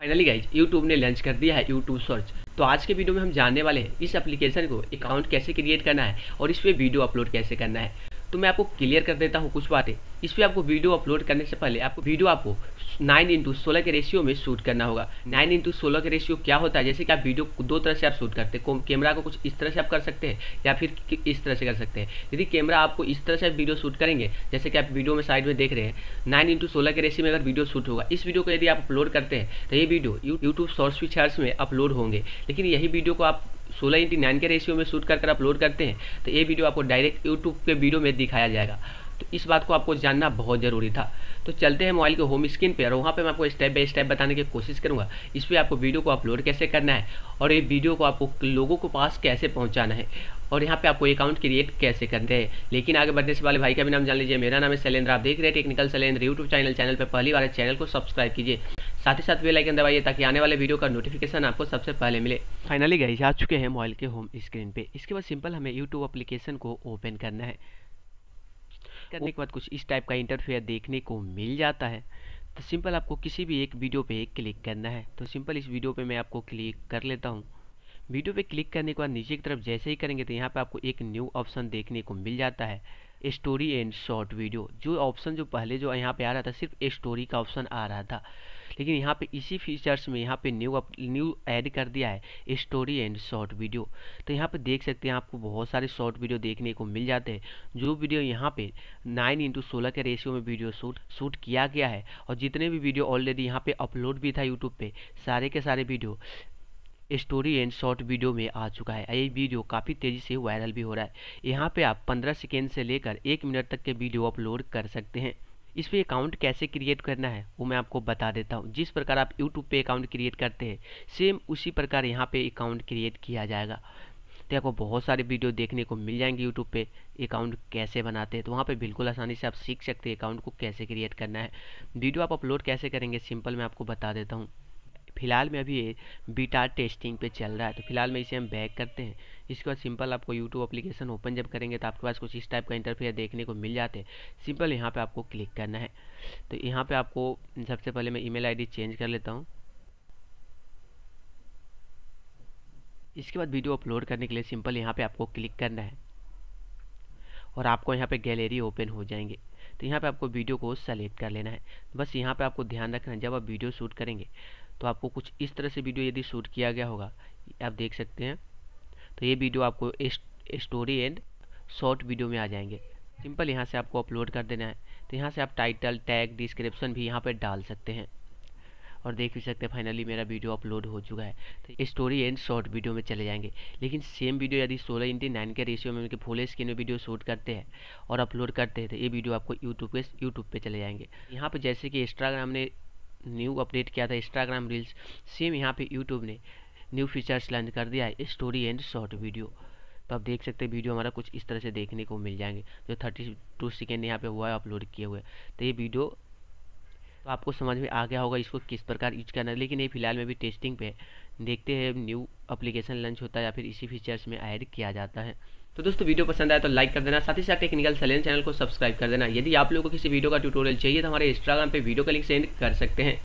Finally guys YouTube ने launch कर दिया है YouTube सर्च। तो आज के वीडियो में हम जानने वाले हैं इस एप्लीकेशन को अकाउंट कैसे क्रिएट करना है और इस पर वीडियो अपलोड कैसे करना है। तो मैं आपको क्लियर कर देता हूँ कुछ बातें। इस पर आपको वीडियो अपलोड करने से पहले आपको 9:16 के रेशियो में शूट करना होगा। 9:16 के रेशियो क्या होता है, जैसे कि आप वीडियो दो तरह से आप शूट करते हैं। कैमरा को कुछ इस तरह से आप कर सकते हैं या फिर इस तरह से कर सकते हैं। यदि कैमरा आपको इस तरह से आप वीडियो शूट करेंगे, जैसे कि आप वीडियो में साइड में देख रहे हैं, 9:16 के रेशियो में अगर वीडियो शूट होगा, इस वीडियो को यदि आप अपलोड करते हैं तो ये वीडियो यूट्यूब सर्च में अपलोड होंगे। लेकिन यही वीडियो को आप 16:9 के रेशियो में शूट कर अपलोड करते हैं तो ये वीडियो आपको डायरेक्ट यूट्यूब के वीडियो में दिखाया जाएगा। तो इस बात को आपको जानना बहुत ज़रूरी था। तो चलते हैं मोबाइल के होम स्क्रीन पर और वहाँ पे मैं आपको स्टेप बाय स्टेप बताने की कोशिश करूँगा इस पर आपको वीडियो को अपलोड कैसे करना है और ये वीडियो को आपको लोगों के पास कैसे पहुँचाना है और यहाँ पे आपको अकाउंट क्रिएट कैसे करते हैं। लेकिन आगे बढ़ने से पहले भाई का भी नाम जान लीजिए। मेरा नाम है शैलेंद्र, आप देख रहे हैं टेक्निकल शैलेंद्र यूट्यूब चैनल पर पहली बार चैनल को सब्सक्राइब कीजिए, साथ ही साथ बेल आइकन दबाइए ताकि आने वाले वीडियो का नोटिफिकेशन आपको सबसे पहले मिले। फाइनली गाइस आ चुके हैं मोबाइल के होम स्क्रीन पे। इसके बाद सिंपल हमें यूट्यूब एप्लीकेशन को ओपन करना है। करने के बाद कुछ इस टाइप का इंटरफेयर देखने को मिल जाता है। तो सिंपल आपको किसी भी एक वीडियो पे क्लिक करना है। तो सिंपल इस वीडियो पे मैं आपको क्लिक कर लेता हूँ। वीडियो पे क्लिक करने के बाद नीचे की तरफ जैसे ही करेंगे तो यहाँ पे आपको एक न्यू ऑप्शन देखने को मिल जाता है, स्टोरी एंड शॉर्ट वीडियो। जो ऑप्शन जो पहले जो यहाँ पे आ रहा था सिर्फ स्टोरी का ऑप्शन आ रहा था, लेकिन यहाँ पे इसी फीचर्स में यहाँ पे न्यू ऐड कर दिया है स्टोरी एंड शॉर्ट वीडियो। तो यहाँ पे देख सकते हैं आपको बहुत सारे शॉर्ट वीडियो देखने को मिल जाते हैं। जो वीडियो यहाँ पे 9:16 के रेशियो में वीडियो शूट किया गया है और जितने भी वीडियो ऑलरेडी यहाँ पे अपलोड भी था यूट्यूब पे, सारे के सारे video story and short video में आ चुका है। ये वीडियो काफ़ी तेज़ी से वायरल भी हो रहा है। यहाँ पे आप 15 सेकेंड से लेकर 1 मिनट तक के वीडियो अपलोड कर सकते हैं। इस पे अकाउंट कैसे क्रिएट करना है वो मैं आपको बता देता हूँ। जिस प्रकार आप यूट्यूब पे अकाउंट क्रिएट करते हैं सेम उसी प्रकार यहाँ पे अकाउंट क्रिएट किया जाएगा। तो आपको बहुत सारे वीडियो देखने को मिल जाएंगे यूट्यूब पे अकाउंट कैसे बनाते हैं, तो वहाँ पे बिल्कुल आसानी से आप सीख सकते हैं अकाउंट को कैसे क्रिएट करना है। वीडियो आप अपलोड कैसे करेंगे सिंपल मैं आपको बता देता हूँ। फिलहाल में अभी ये बीटा टेस्टिंग पे चल रहा है, तो फिलहाल में इसे हम बैक करते हैं। इसके बाद सिंपल आपको यूट्यूब एप्लीकेशन ओपन जब करेंगे तो आपके पास कुछ इस टाइप का इंटरफेयर देखने को मिल जाते हैं। सिंपल यहाँ पे आपको क्लिक करना है। तो यहाँ पे आपको सबसे पहले मैं ईमेल आईडी चेंज कर लेता हूँ। इसके बाद वीडियो अपलोड करने के लिए सिंपल यहाँ पर आपको क्लिक करना है और आपको यहाँ पर गैलरी ओपन हो जाएंगे। तो यहाँ पर आपको वीडियो को सेलेक्ट कर लेना है। बस यहाँ पर आपको ध्यान रखना है जब आप वीडियो शूट करेंगे तो आपको कुछ इस तरह से वीडियो यदि शूट किया गया होगा, आप देख सकते हैं, तो ये वीडियो आपको स्टोरी एंड शॉर्ट वीडियो में आ जाएंगे। सिंपल यहाँ से आपको अपलोड कर देना है। तो यहाँ से आप टाइटल, टैग, डिस्क्रिप्शन भी यहाँ पर डाल सकते हैं और देख भी सकते हैं फाइनली मेरा वीडियो अपलोड हो चुका है। तो स्टोरी एंड शॉर्ट वीडियो में चले जाएंगे। लेकिन सेम वीडियो यदि 16:9 के रेशियो में उनके फुल स्क्रीन में वीडियो शूट करते हैं और अपलोड करते हैं तो ये वीडियो आपको यूट्यूब पे चले जाएंगे। यहाँ पर जैसे कि इंस्टाग्राम ने न्यू अपडेट किया था इंस्टाग्राम रील्स, सेम यहाँ पे यूट्यूब ने न्यू फीचर्स लॉन्च कर दिया है स्टोरी एंड शॉर्ट वीडियो। तो आप देख सकते हैं वीडियो हमारा कुछ इस तरह से देखने को मिल जाएंगे जो 32 सेकेंड यहाँ पे हुआ है अपलोड किए हुए। तो ये वीडियो तो आपको समझ में आ गया होगा इसको किस प्रकार यूज करना है। लेकिन ये फिलहाल में भी टेस्टिंग पे देखते हैं न्यू एप्लीकेशन लॉन्च होता है या फिर इसी फीचर्स में ऐड किया जाता है। तो दोस्तों वीडियो पसंद आया तो लाइक कर देना, साथ ही साथ टेक्निकल शैलेंद्र चैनल को सब्सक्राइब कर देना। यदि आप लोगों को किसी वीडियो का ट्यूटोरियल चाहिए तो हमारे इंस्टाग्राम पे वीडियो का लिंक सेंड कर सकते हैं।